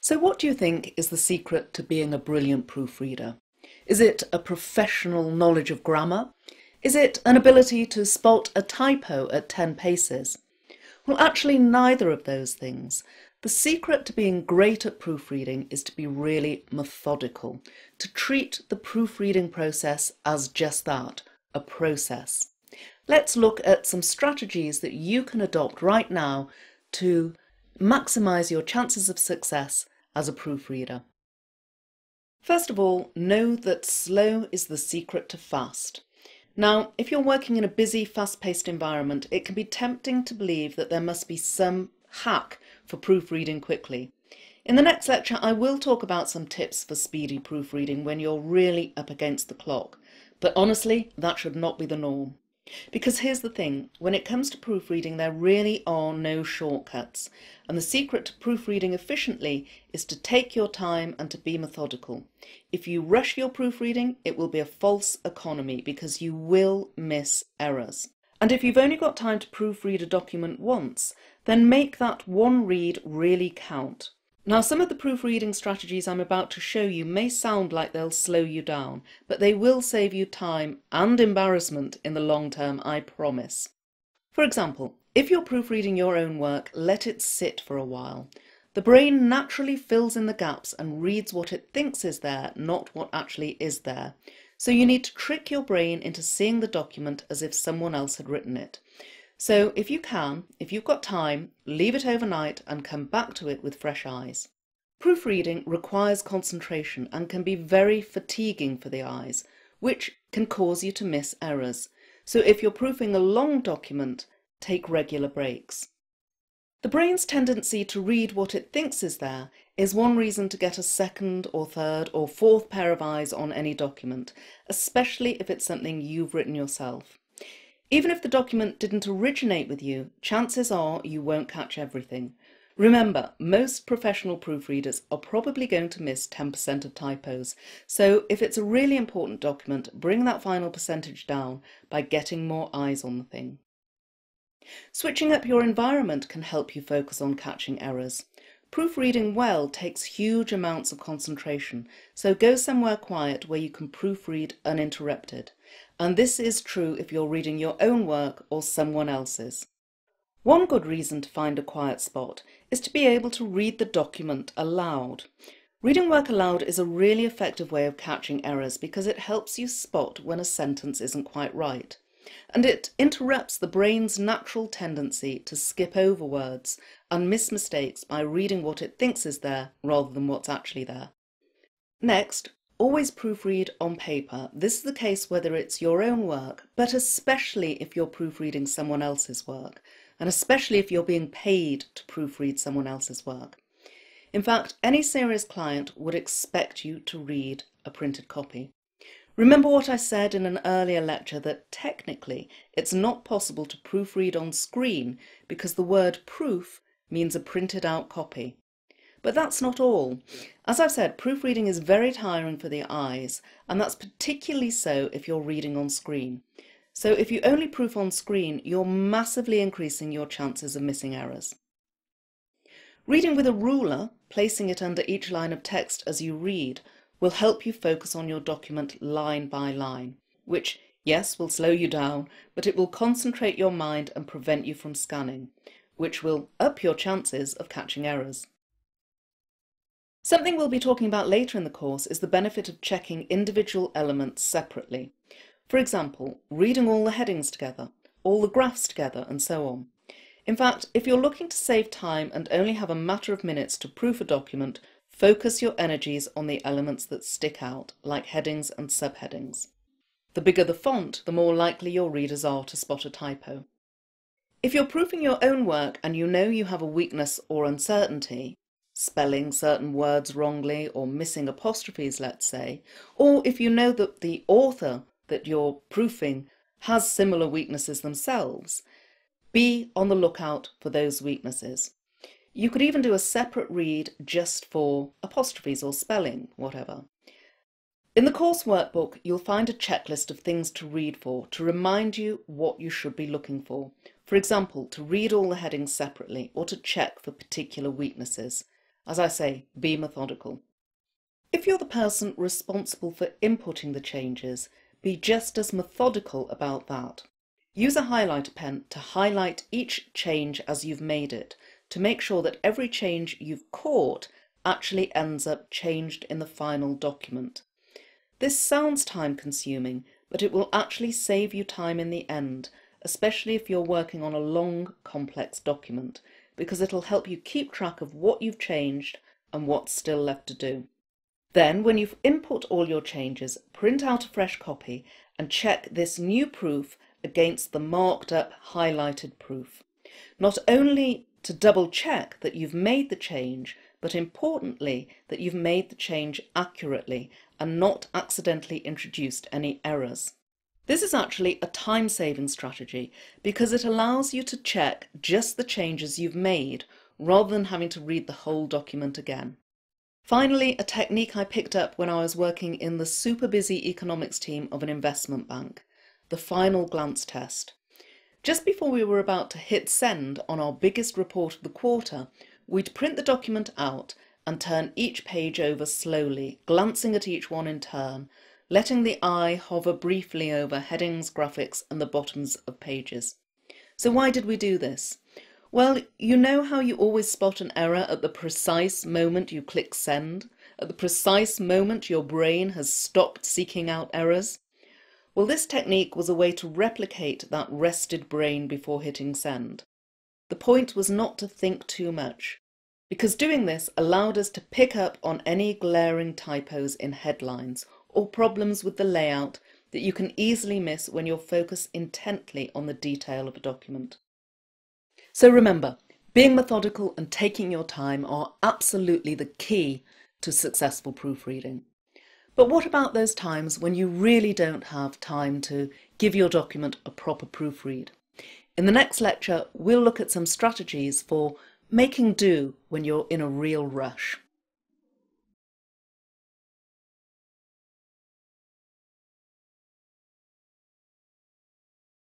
So what do you think is the secret to being a brilliant proofreader? Is it a professional knowledge of grammar? Is it an ability to spot a typo at 10 paces? Well, actually neither of those things. The secret to being great at proofreading is to be really methodical, to treat the proofreading process as just that, a process. Let's look at some strategies that you can adopt right now to maximize your chances of success as a proofreader. First of all, know that slow is the secret to fast. Now, if you're working in a busy, fast-paced environment, it can be tempting to believe that there must be some hack for proofreading quickly. In the next lecture, I will talk about some tips for speedy proofreading when you're really up against the clock. But honestly, that should not be the norm. Because here's the thing, when it comes to proofreading, there really are no shortcuts. And the secret to proofreading efficiently is to take your time and to be methodical. If you rush your proofreading, it will be a false economy because you will miss errors. And if you've only got time to proofread a document once, then make that one read really count. Now, some of the proofreading strategies I'm about to show you may sound like they'll slow you down, but they will save you time and embarrassment in the long term, I promise. For example, if you're proofreading your own work, let it sit for a while. The brain naturally fills in the gaps and reads what it thinks is there, not what actually is there. So you need to trick your brain into seeing the document as if someone else had written it. So if you can, if you've got time, leave it overnight and come back to it with fresh eyes. Proofreading requires concentration and can be very fatiguing for the eyes, which can cause you to miss errors. So if you're proofing a long document, take regular breaks. The brain's tendency to read what it thinks is there is one reason to get a second or third or fourth pair of eyes on any document, especially if it's something you've written yourself. Even if the document didn't originate with you, chances are you won't catch everything. Remember, most professional proofreaders are probably going to miss 10% of typos, so if it's a really important document, bring that final percentage down by getting more eyes on the thing. Switching up your environment can help you focus on catching errors. Proofreading well takes huge amounts of concentration, so go somewhere quiet where you can proofread uninterrupted. And this is true if you're reading your own work or someone else's. One good reason to find a quiet spot is to be able to read the document aloud. Reading work aloud is a really effective way of catching errors because it helps you spot when a sentence isn't quite right. And it interrupts the brain's natural tendency to skip over words and miss mistakes by reading what it thinks is there rather than what's actually there. Next, always proofread on paper. This is the case whether it's your own work, but especially if you're proofreading someone else's work, and especially if you're being paid to proofread someone else's work. In fact, any serious client would expect you to read a printed copy. Remember what I said in an earlier lecture that technically it's not possible to proofread on screen because the word proof means a printed out copy. But that's not all. As I've said, proofreading is very tiring for the eyes, and that's particularly so if you're reading on screen. So if you only proof on screen, you're massively increasing your chances of missing errors. Reading with a ruler, placing it under each line of text as you read, will help you focus on your document line by line, which, yes, will slow you down, but it will concentrate your mind and prevent you from scanning, which will up your chances of catching errors. Something we'll be talking about later in the course is the benefit of checking individual elements separately. For example, reading all the headings together, all the graphs together, and so on. In fact, if you're looking to save time and only have a matter of minutes to proof a document, focus your energies on the elements that stick out, like headings and subheadings. The bigger the font, the more likely your readers are to spot a typo. If you're proofing your own work and you know you have a weakness or uncertainty, spelling certain words wrongly or missing apostrophes, let's say, or if you know that the author that you're proofing has similar weaknesses themselves, be on the lookout for those weaknesses. You could even do a separate read just for apostrophes or spelling, whatever. In the course workbook, you'll find a checklist of things to read for to remind you what you should be looking for. For example, to read all the headings separately or to check for particular weaknesses. As I say, be methodical. If you're the person responsible for inputting the changes, be just as methodical about that. Use a highlighter pen to highlight each change as you've made it, to make sure that every change you've caught actually ends up changed in the final document. This sounds time-consuming, but it will actually save you time in the end, especially if you're working on a long, complex document, because it'll help you keep track of what you've changed and what's still left to do. Then, when you've input all your changes, print out a fresh copy and check this new proof against the marked-up, highlighted proof. Not only to double-check that you've made the change, but importantly that you've made the change accurately and not accidentally introduced any errors. This is actually a time-saving strategy because it allows you to check just the changes you've made rather than having to read the whole document again. Finally, a technique I picked up when I was working in the super busy economics team of an investment bank, the final glance test. Just before we were about to hit send on our biggest report of the quarter, we'd print the document out and turn each page over slowly, glancing at each one in turn, letting the eye hover briefly over headings, graphics and the bottoms of pages. So why did we do this? Well, you know how you always spot an error at the precise moment you click send, at the precise moment your brain has stopped seeking out errors? Well, this technique was a way to replicate that rested brain before hitting send. The point was not to think too much, because doing this allowed us to pick up on any glaring typos in headlines or problems with the layout that you can easily miss when you're focused intently on the detail of a document. So remember, being methodical and taking your time are absolutely the key to successful proofreading. But what about those times when you really don't have time to give your document a proper proofread? In the next lecture, we'll look at some strategies for making do when you're in a real rush.